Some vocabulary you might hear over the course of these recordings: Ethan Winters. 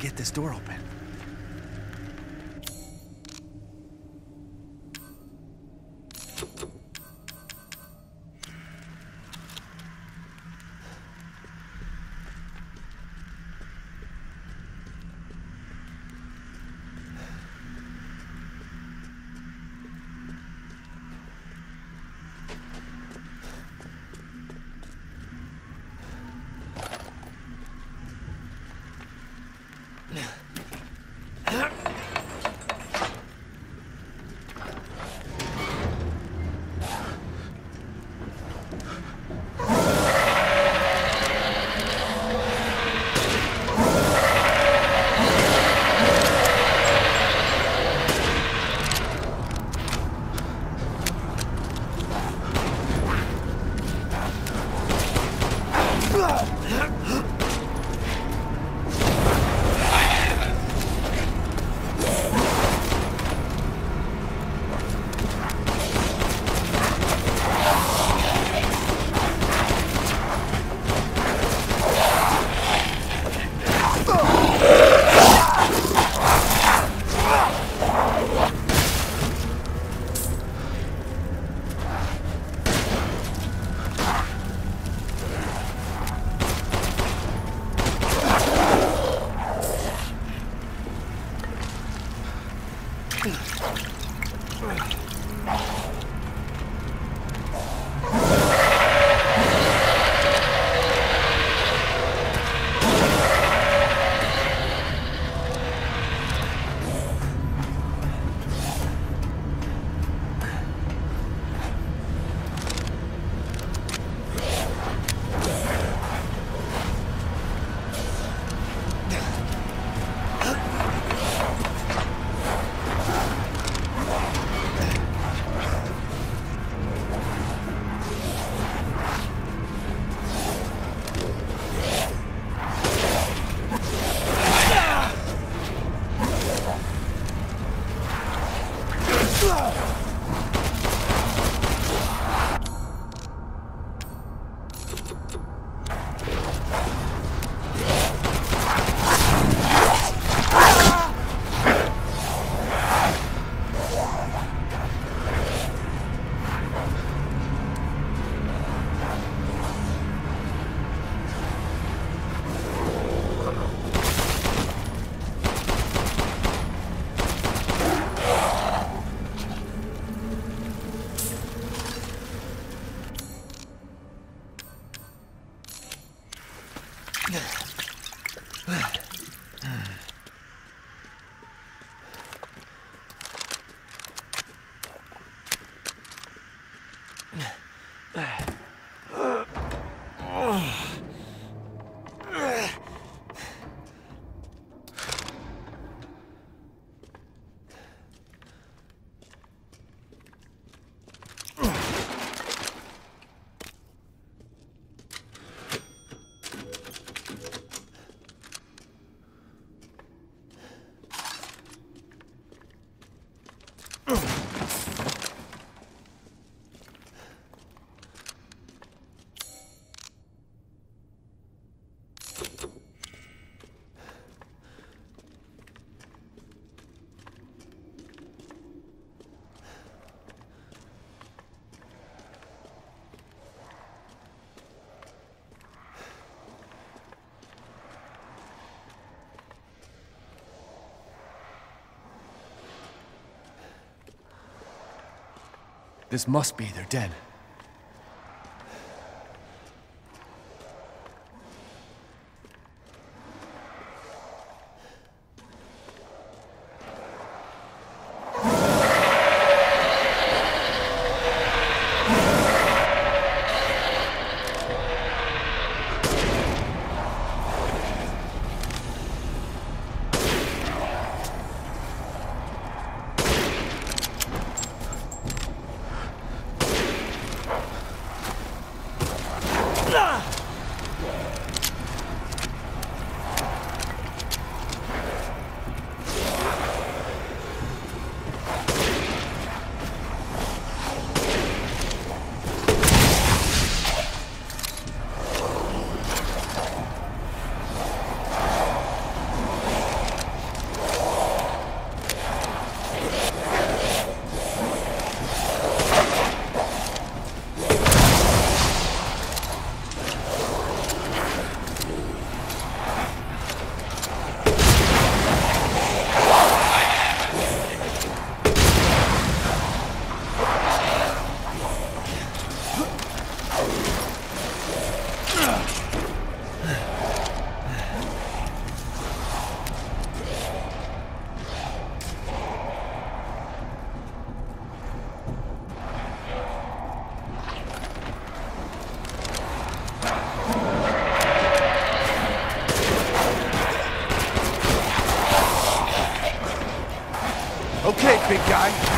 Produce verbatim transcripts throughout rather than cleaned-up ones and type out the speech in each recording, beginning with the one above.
get this door open. This must be their den. guy.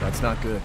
That's not good.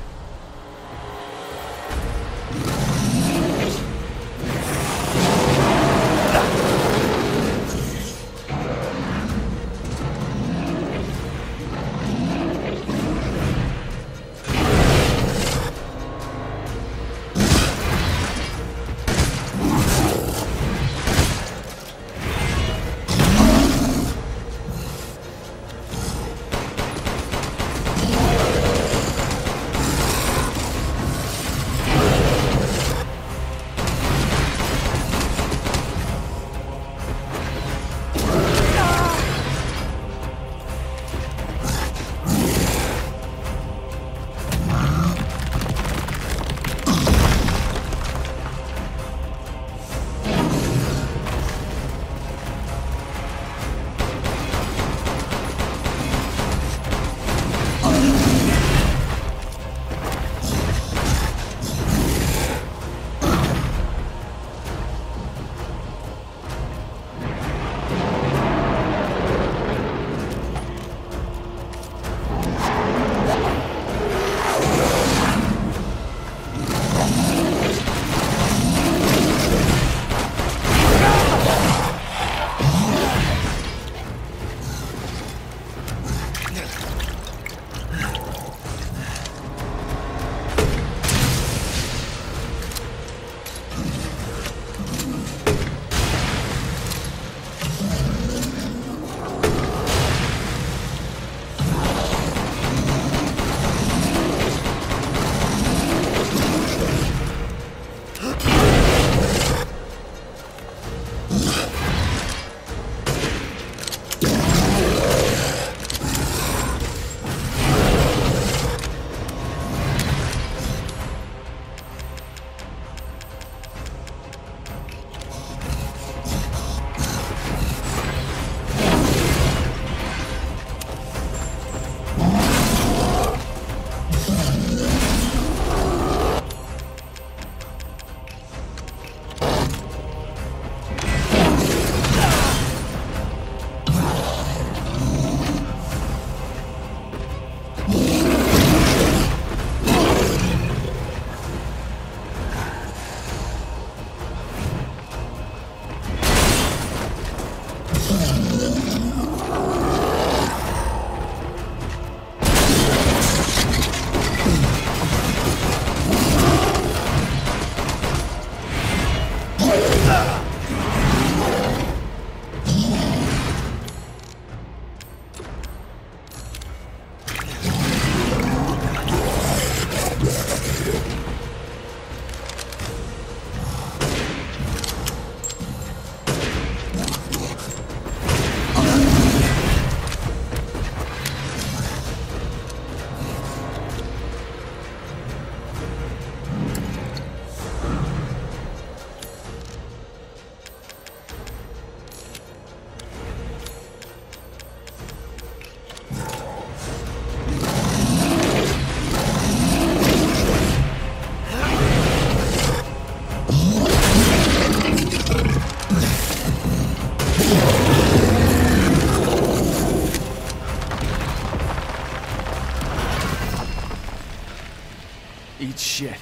Eat shit.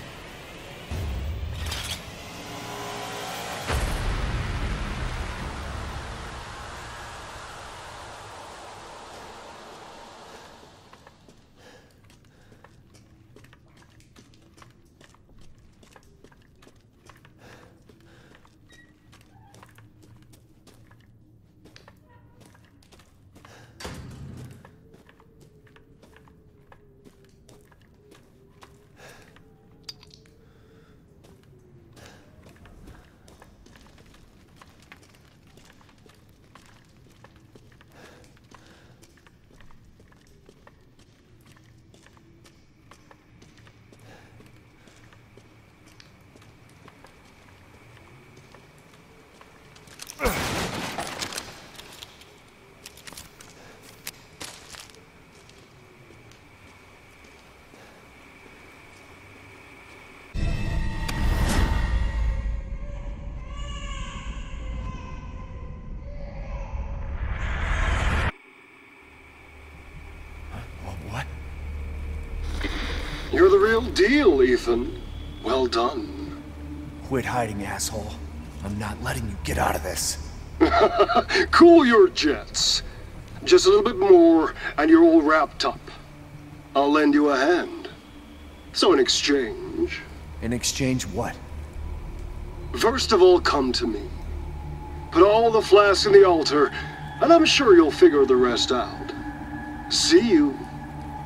You're the real deal, Ethan. Well done. Quit hiding, asshole. I'm not letting you get out of this. Cool your jets. Just a little bit more, and you're all wrapped up. I'll lend you a hand. So in exchange... In exchange what? First of all, come to me. Put all the flasks in the altar, and I'm sure you'll figure the rest out. See you,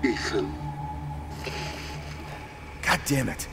Ethan. God damn it.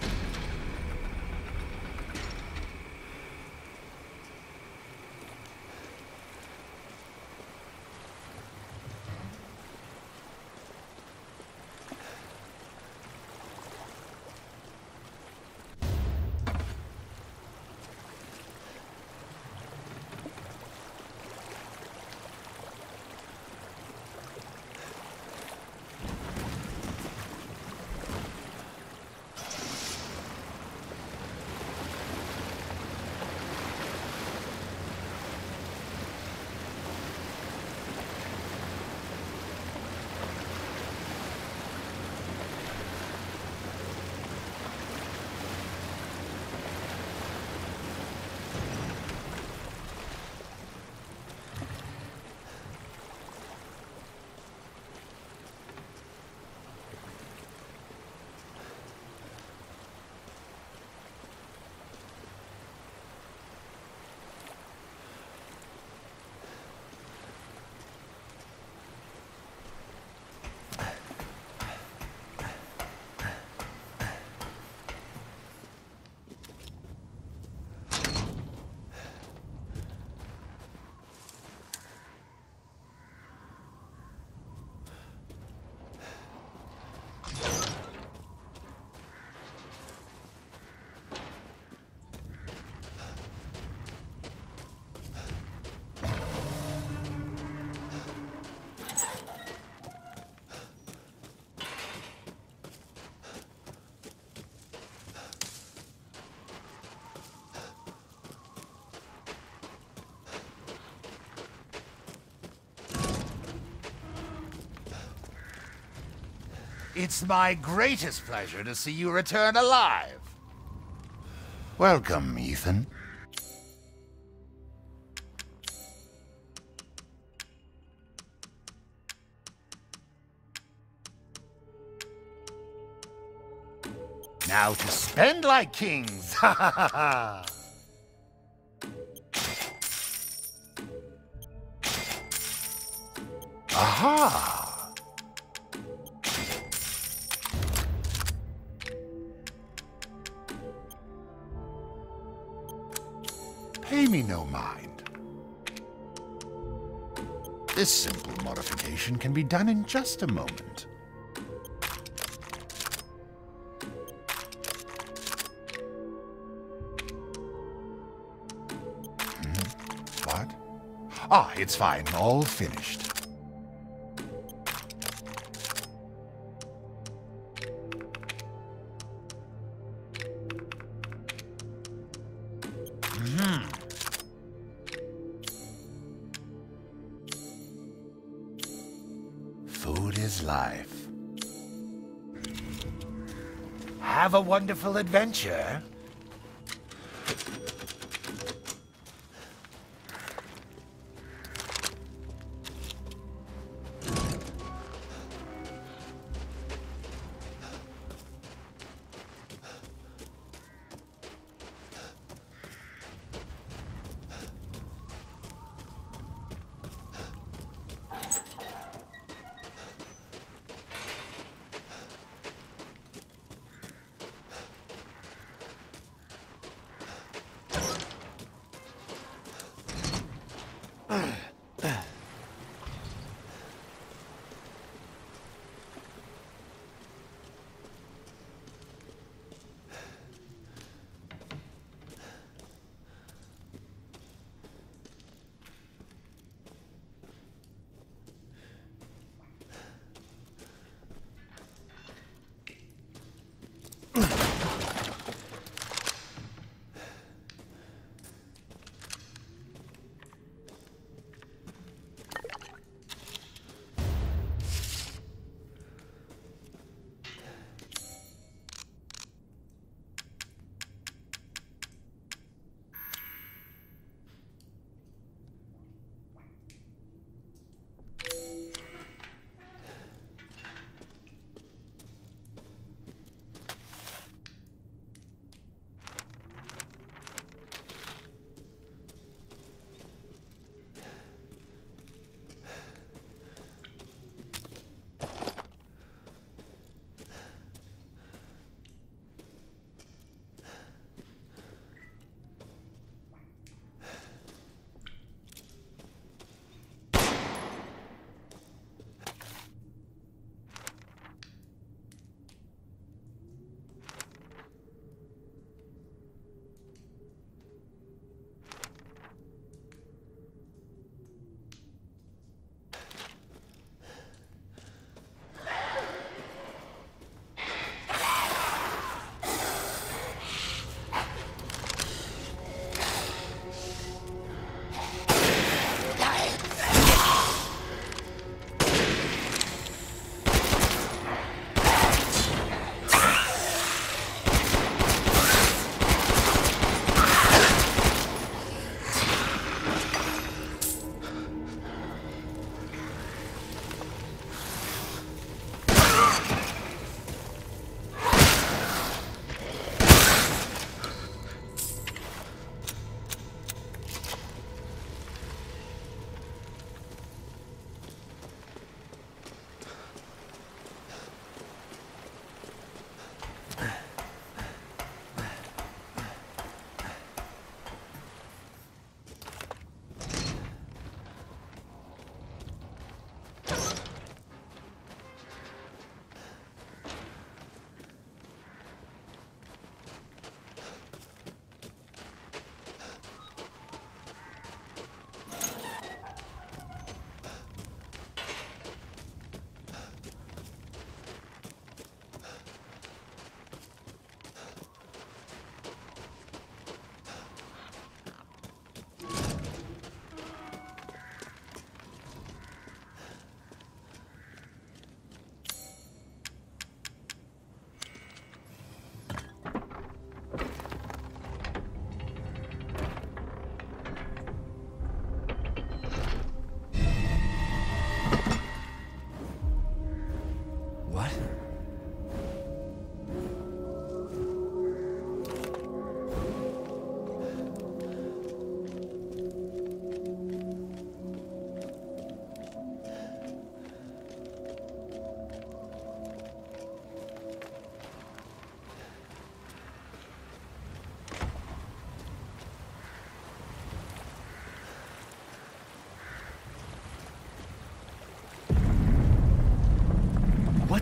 It's my greatest pleasure to see you return alive. Welcome, Ethan. Now to spend like kings. Ha ha ha ha. Aha! Pay me no mind. This simple modification can be done in just a moment. Ah, it's fine, all finished. Mm-hmm. Food is life. Have a wonderful adventure.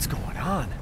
What's going on?